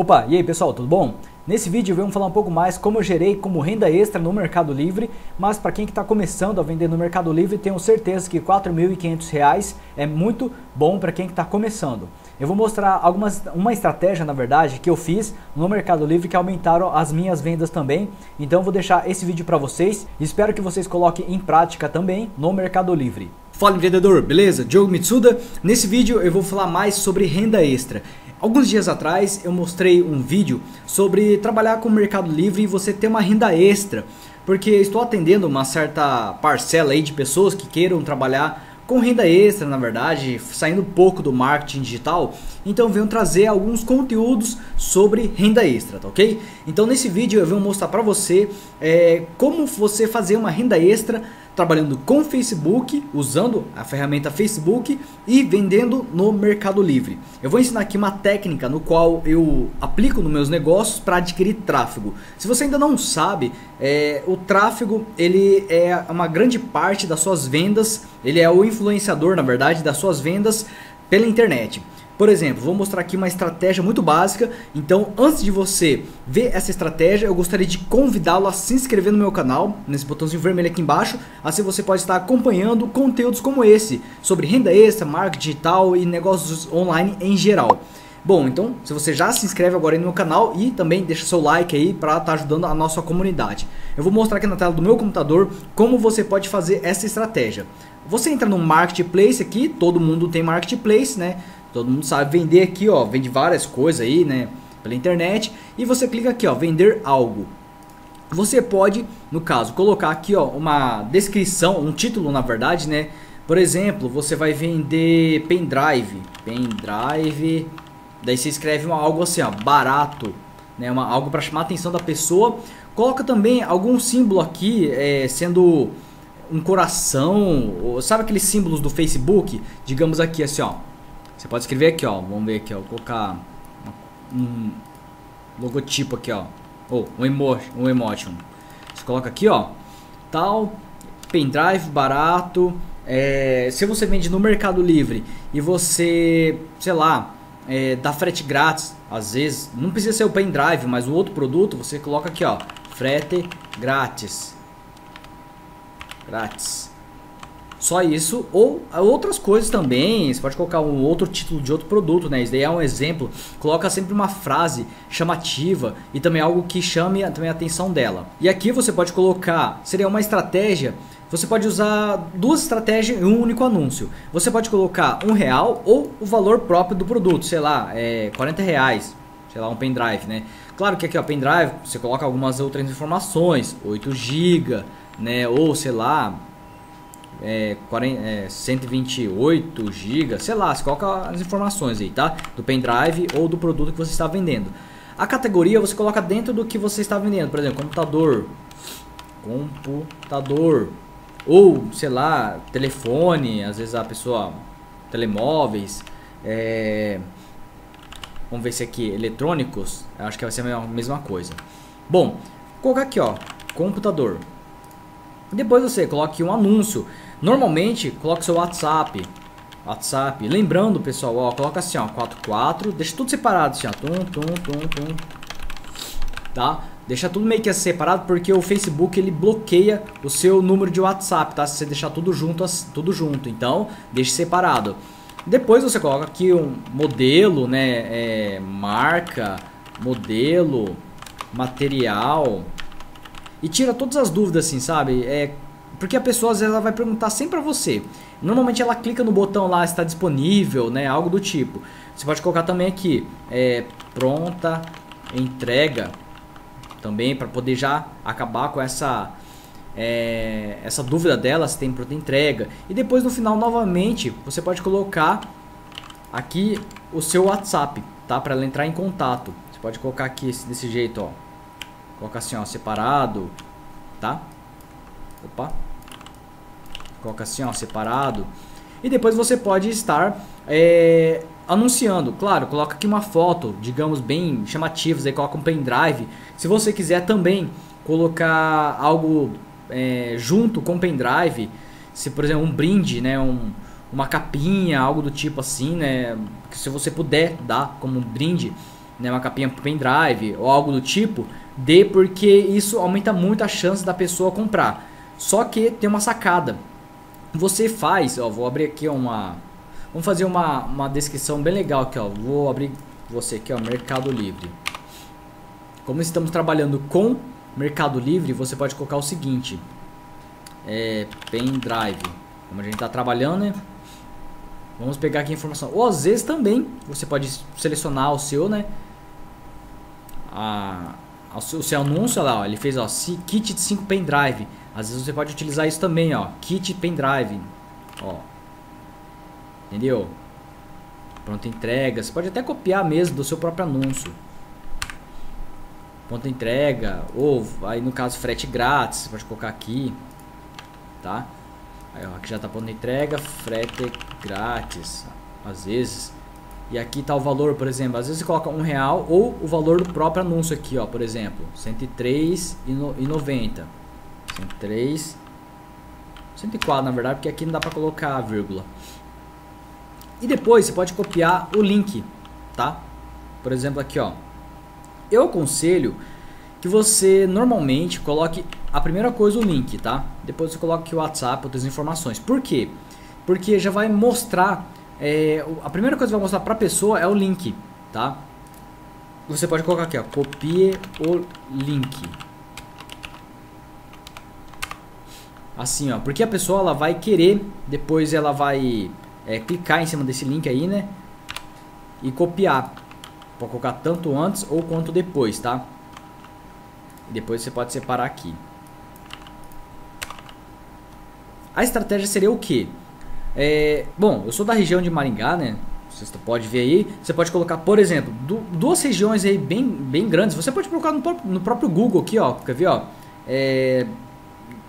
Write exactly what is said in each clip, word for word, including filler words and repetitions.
Opa, e aí pessoal, tudo bom? Nesse vídeo vamos falar um pouco mais como eu gerei como renda extra no Mercado Livre, mas para quem que está começando a vender no Mercado Livre, tenho certeza que quatro mil e quinhentos reais é muito bom para quem que está começando. Eu vou mostrar algumas, uma estratégia, na verdade, que eu fiz no Mercado Livre que aumentaram as minhas vendas também. Então eu vou deixar esse vídeo para vocês, espero que vocês coloquem em prática também no Mercado Livre. Fala empreendedor, beleza? Diogo Mitsuda. Nesse vídeo eu vou falar mais sobre renda extra. Alguns dias atrás eu mostrei um vídeo sobre trabalhar com o Mercado Livre e você ter uma renda extra, porque estou atendendo uma certa parcela aí de pessoas que queiram trabalhar com renda extra, na verdade, saindo pouco do marketing digital. Então venho trazer alguns conteúdos sobre renda extra, tá ok? Então nesse vídeo eu venho mostrar para você é, como você fazer uma renda extra trabalhando com Facebook, usando a ferramenta Facebook e vendendo no Mercado Livre. Eu vou ensinar aqui uma técnica no qual eu aplico nos meus negócios para adquirir tráfego. Se você ainda não sabe, é, o tráfego ele é uma grande parte das suas vendas, ele é o influenciador, na verdade, das suas vendas pela internet. Por exemplo, vou mostrar aqui uma estratégia muito básica. Então, antes de você ver essa estratégia, eu gostaria de convidá-lo a se inscrever no meu canal, nesse botãozinho vermelho aqui embaixo. Assim você pode estar acompanhando conteúdos como esse, sobre renda extra, marketing digital e negócios online em geral. Bom, então, se você já se inscreve agora aí no meu canal e também deixa seu like aí para estar ajudando a nossa comunidade. Eu vou mostrar aqui na tela do meu computador como você pode fazer essa estratégia. Você entra no Marketplace aqui, todo mundo tem Marketplace, né? Todo mundo sabe vender aqui, ó, vende várias coisas aí, né, pela internet. E você clica aqui, ó, vender algo. Você pode, no caso, colocar aqui, ó, uma descrição, um título, na verdade, né? Por exemplo, você vai vender pendrive, pendrive. Daí você escreve uma, algo assim, ó, barato, né? Uma algo para chamar a atenção da pessoa. Coloca também algum símbolo aqui, é, sendo um coração, ou, sabe aqueles símbolos do Facebook? Digamos aqui assim, ó. Você pode escrever aqui, ó, vamos ver aqui, ó, vou colocar um logotipo aqui, ó, ou um emoji, um emoji. Você coloca aqui, ó, tal, pendrive barato. É, se você vende no Mercado Livre e você, sei lá, é, dá frete grátis, às vezes, não precisa ser o pendrive, mas o outro produto, você coloca aqui, ó, frete grátis, grátis. Só isso, ou outras coisas também. Você pode colocar um outro título de outro produto, né? Isso daí é um exemplo. Coloca sempre uma frase chamativa e também algo que chame também a atenção dela. E aqui você pode colocar, seria uma estratégia. Você pode usar duas estratégias em um único anúncio. Você pode colocar um real ou o valor próprio do produto, sei lá, é quarenta reais, sei lá, um pendrive, né? Claro que aqui, ó, pendrive, você coloca algumas outras informações, oito gigas, né? Ou sei lá, É, cento e vinte e oito gigas, sei lá, você coloca as informações aí, tá? Do pendrive ou do produto que você está vendendo. A categoria você coloca dentro do que você está vendendo, por exemplo, computador, computador, ou sei lá, telefone, às vezes a pessoa, telemóveis, é, vamos ver se aqui, eletrônicos, acho que vai ser a mesma coisa. Bom, vou colocar aqui, ó, computador. Depois você coloque um anúncio. Normalmente, coloque seu WhatsApp. WhatsApp. Lembrando, pessoal, ó, coloca assim, ó, quatro quatro. Deixa tudo separado, assim, ó. Tum, tum, tum, tum. Tá? Deixa tudo meio que separado, porque o Facebook ele bloqueia o seu número de WhatsApp, tá? Se você deixar tudo junto, tudo junto. Então, deixe separado. Depois você coloca aqui um modelo, né? É, marca, modelo, material. E tira todas as dúvidas, assim, sabe? É, porque a pessoa, às vezes, ela vai perguntar sempre pra você. Normalmente, ela clica no botão lá, está disponível, né? Algo do tipo. Você pode colocar também aqui, é, pronta, entrega. Também, para poder já acabar com essa, é, essa dúvida dela, se tem pronta entrega. E depois, no final, novamente, você pode colocar aqui o seu WhatsApp, tá? Para ela entrar em contato. Você pode colocar aqui desse jeito, ó. Coloca assim, ó, separado, tá? Opa. Coloca assim, ó, separado. E depois você pode estar é, anunciando. Claro, coloca aqui uma foto, digamos, bem chamativa. Aí coloca um pendrive. Se você quiser também colocar algo é, junto com o pendrive. Se, por exemplo, um brinde, né? Um, uma capinha, algo do tipo assim, né? Que se você puder dar como um brinde. né, uma capinha para pendrive ou algo do tipo, dê, porque isso aumenta muito a chance da pessoa comprar. Só que tem uma sacada. Você faz, ó, vou abrir aqui uma, vamos fazer uma, uma descrição bem legal aqui, ó. Vou abrir você aqui, ó, Mercado Livre. Como estamos trabalhando com Mercado Livre, você pode colocar o seguinte, é, pendrive, como a gente está trabalhando, né? Vamos pegar aqui a informação. Ou às vezes também você pode selecionar o seu, né? A, a, o seu anúncio, olha lá, ó, ele fez, ó, kit de cinco pendrive. Às vezes você pode utilizar isso também, ó, kit pendrive, ó, entendeu? Pronta entrega. Você pode até copiar mesmo do seu próprio anúncio. Pronta entrega, ou aí no caso frete grátis, você pode colocar aqui, tá? Aí, ó, aqui já tá pronta entrega, frete grátis, às vezes. E aqui tá o valor, por exemplo, às vezes você coloca um real ou o valor do próprio anúncio aqui, ó, por exemplo, cento e três reais e noventa centavos. cento e três, cento e quatro na verdade, porque aqui não dá para colocar a vírgula. E depois você pode copiar o link, tá? Por exemplo, aqui, ó. Eu aconselho que você normalmente coloque a primeira coisa o link, tá? Depois você coloca aqui o WhatsApp, outras informações. Por quê? Porque já vai mostrar, é, a primeira coisa que vai mostrar para a pessoa é o link, tá? Você pode colocar aqui, ó, copie o link. Assim, ó, porque a pessoa, ela vai querer, depois ela vai é, clicar em cima desse link aí, né, e copiar. Pode colocar tanto antes ou quanto depois, tá? E depois você pode separar aqui. A estratégia seria o quê? É, bom, eu sou da região de Maringá, né? Você pode ver aí, você pode colocar, por exemplo, duas regiões aí bem, bem grandes. Você pode colocar no, no próprio Google aqui, ó, quer ver, ó? É...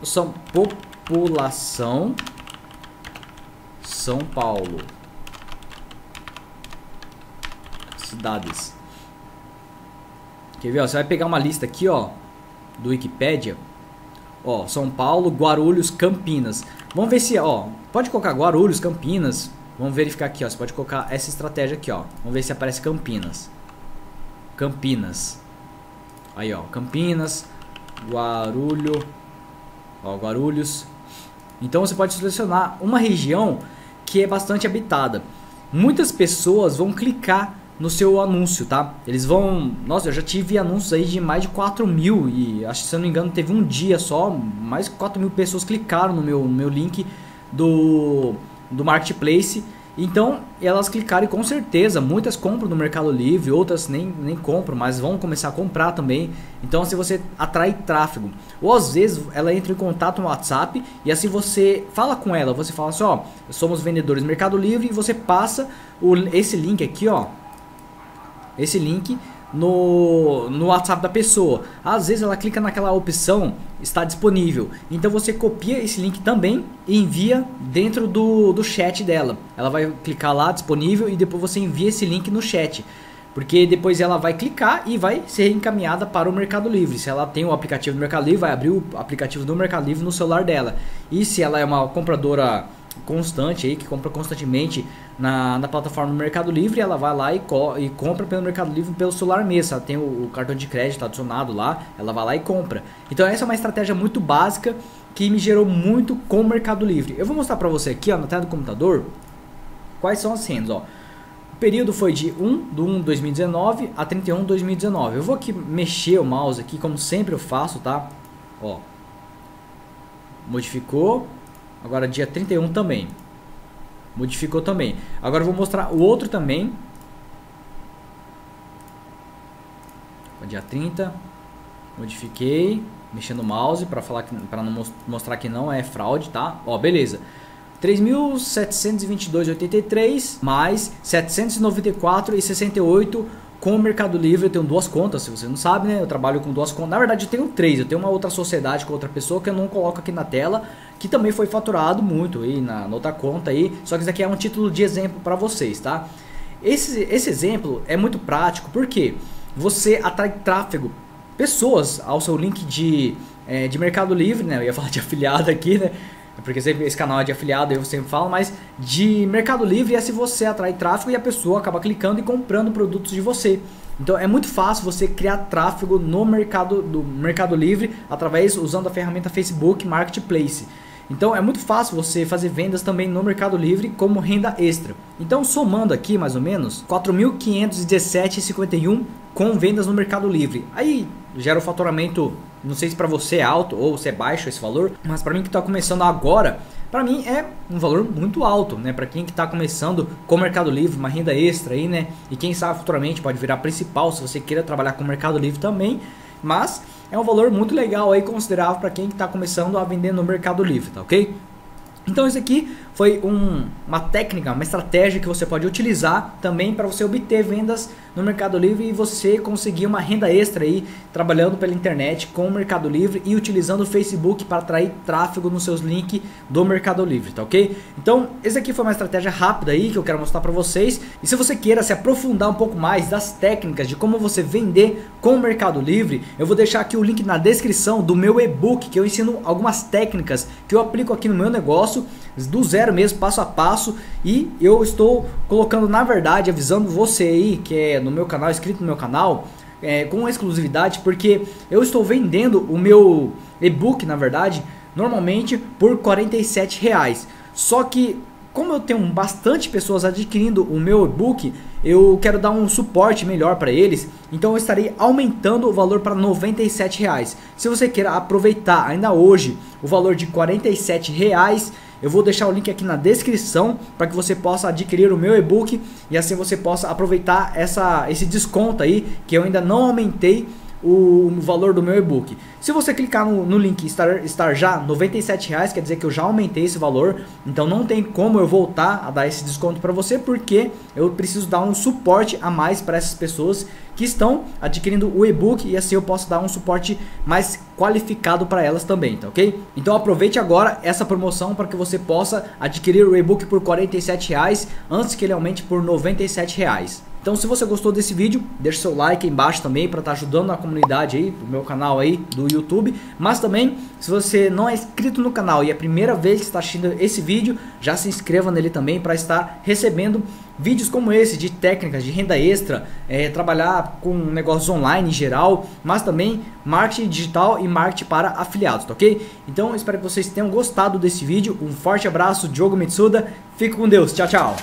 São população São Paulo, cidades. Quer ver, ó, você vai pegar uma lista aqui, ó, do Wikipedia, ó, São Paulo, Guarulhos, Campinas. Vamos ver se, ó, pode colocar Guarulhos, Campinas. Vamos verificar aqui, ó, você pode colocar essa estratégia aqui, ó. Vamos ver se aparece Campinas. Campinas. Aí, ó, Campinas, Guarulhos, ó, Guarulhos. Então você pode selecionar uma região que é bastante habitada. Muitas pessoas vão clicar no seu anúncio, tá? Eles vão... Nossa, eu já tive anúncios aí de mais de quatro mil. E acho que, se eu não me engano, teve um dia só, mais de quatro mil pessoas clicaram no meu, no meu link do, do Marketplace. Então elas clicaram e com certeza muitas compram no Mercado Livre, outras nem, nem compram, mas vão começar a comprar também. Então, se você atrai tráfego, ou às vezes ela entra em contato no WhatsApp e assim você fala com ela, você fala assim, ó, somos vendedores do Mercado Livre, e você passa o, esse link aqui, ó, esse link no, no WhatsApp da pessoa. Às vezes ela clica naquela opção, está disponível. Então você copia esse link também e envia dentro do, do chat dela. Ela vai clicar lá, disponível, e depois você envia esse link no chat, porque depois ela vai clicar e vai ser encaminhada para o Mercado Livre. Se ela tem o aplicativo do Mercado Livre, vai abrir o aplicativo do Mercado Livre no celular dela. E se ela é uma compradora constante aí, que compra constantemente na, na plataforma do Mercado Livre, ela vai lá e, co e compra pelo Mercado Livre, pelo celular mesmo. Ela tem o, o cartão de crédito adicionado lá, ela vai lá e compra. Então essa é uma estratégia muito básica que me gerou muito com o Mercado Livre. Eu vou mostrar pra você aqui, ó, na tela do computador, quais são as rendas, ó. O período foi de um de um de dois mil e dezenove a trinta e um de dois mil e dezenove. Eu vou aqui mexer o mouse aqui, como sempre eu faço, tá? Ó, modificou. Agora dia trinta e um também. Modificou também. Agora eu vou mostrar o outro também. Dia trinta. Modifiquei, mexendo o mouse para falar que, para não mostrar que não é fraude, tá? Ó, beleza. três mil setecentos e vinte e dois reais e oitenta e três centavos mais setecentos e noventa e quatro reais e sessenta e oito centavos com o Mercado Livre. Eu tenho duas contas, se você não sabe, né? Eu trabalho com duas contas. Na verdade, eu tenho três. Eu tenho uma outra sociedade com outra pessoa que eu não coloco aqui na tela, que também foi faturado muito aí na, na outra conta aí. Só que isso aqui é um título de exemplo para vocês, tá? Esse, esse exemplo é muito prático porque você atrai tráfego, pessoas ao seu link de, é, de Mercado Livre, né? Eu ia falar de afiliado aqui, né? Porque sempre, esse canal é de afiliado, eu sempre falo, mas de Mercado Livre é se você atrai tráfego e a pessoa acaba clicando e comprando produtos de você. Então é muito fácil você criar tráfego no mercado do Mercado Livre através usando a ferramenta Facebook Marketplace. Então é muito fácil você fazer vendas também no Mercado Livre como renda extra. Então somando aqui mais ou menos quatro mil quinhentos e dezessete reais e cinquenta e um centavos com vendas no Mercado Livre. Aí gera um faturamento, não sei se para você é alto ou se é baixo esse valor, mas para mim que está começando agora, para mim é um valor muito alto, né? Para quem que está começando com o Mercado Livre, uma renda extra aí, né? E quem sabe futuramente pode virar principal se você queira trabalhar com o Mercado Livre também, mas é um valor muito legal aí, considerável para quem está começando a vender no Mercado Livre, tá ok? Então isso aqui foi um, uma técnica, uma estratégia que você pode utilizar também para você obter vendas no Mercado Livre e você conseguir uma renda extra aí trabalhando pela internet com o Mercado Livre e utilizando o Facebook para atrair tráfego nos seus links do Mercado Livre, tá ok? Então esse aqui foi uma estratégia rápida aí que eu quero mostrar para vocês, e se você queira se aprofundar um pouco mais das técnicas de como você vender com o Mercado Livre, eu vou deixar aqui o link na descrição do meu e-book que eu ensino algumas técnicas que eu aplico aqui no meu negócio do zero mesmo, passo a passo, e eu estou colocando, na verdade, avisando você aí que é no meu canal, inscrito no meu canal, é, com exclusividade, porque eu estou vendendo o meu e-book, na verdade, normalmente por quarenta e sete reais. Só que como eu tenho bastante pessoas adquirindo o meu e-book, eu quero dar um suporte melhor para eles, então eu estarei aumentando o valor para noventa e sete reais. Se você queira aproveitar ainda hoje o valor de quarenta e sete reais, eu vou deixar o link aqui na descrição para que você possa adquirir o meu e-book e assim você possa aproveitar essa, esse desconto aí que eu ainda não aumentei o valor do meu e-book. Se você clicar no, no link estar, estar já noventa e sete reais, quer dizer que eu já aumentei esse valor, então não tem como eu voltar a dar esse desconto para você, porque eu preciso dar um suporte a mais para essas pessoas que estão adquirindo o e-book e assim eu posso dar um suporte mais qualificado para elas também, tá ok? Então aproveite agora essa promoção para que você possa adquirir o e-book por quarenta e sete reais antes que ele aumente por noventa e sete reais. Então se você gostou desse vídeo, deixa seu like aí embaixo também para estar ajudando a comunidade aí, o meu canal aí do YouTube. Mas também, se você não é inscrito no canal e é a primeira vez que está assistindo esse vídeo, já se inscreva nele também para estar recebendo vídeos como esse de técnicas de renda extra, é, trabalhar com negócios online em geral, mas também marketing digital e marketing para afiliados, tá ok? Então espero que vocês tenham gostado desse vídeo, um forte abraço, Diogo Mitsuda, fique com Deus, tchau, tchau!